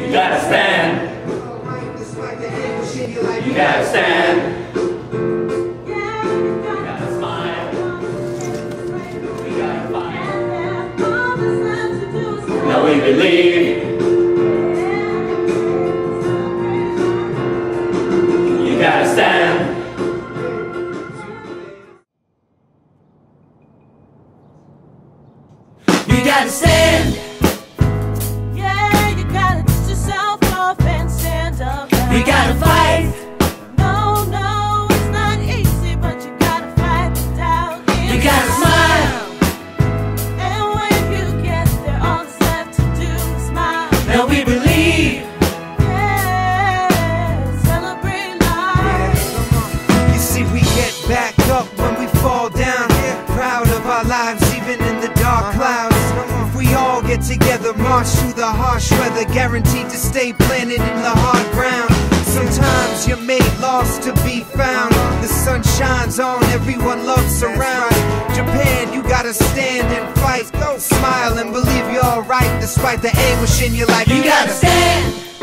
You gotta stand. You gotta stand. You gotta smile. You gotta fight. Now we believe. You gotta stand. You gotta stand. Yeah, you gotta get yourself off and stand up. You gotta fight. No, no, it's not easy, but you gotta fight it out. You gotta smile. And when you get there, all that's left to do is smile. Now we believe. Yeah, celebrate life. You see, we get back up when we fall down. Get proud of our lives, even in the dark clouds. Together, march through the harsh weather, guaranteed to stay planted in the hard ground. Sometimes you're made lost to be found. The sun shines on, everyone loves around. Japan, you gotta stand and fight. Go smile and believe you're alright, despite the anguish in your life. You gotta stand.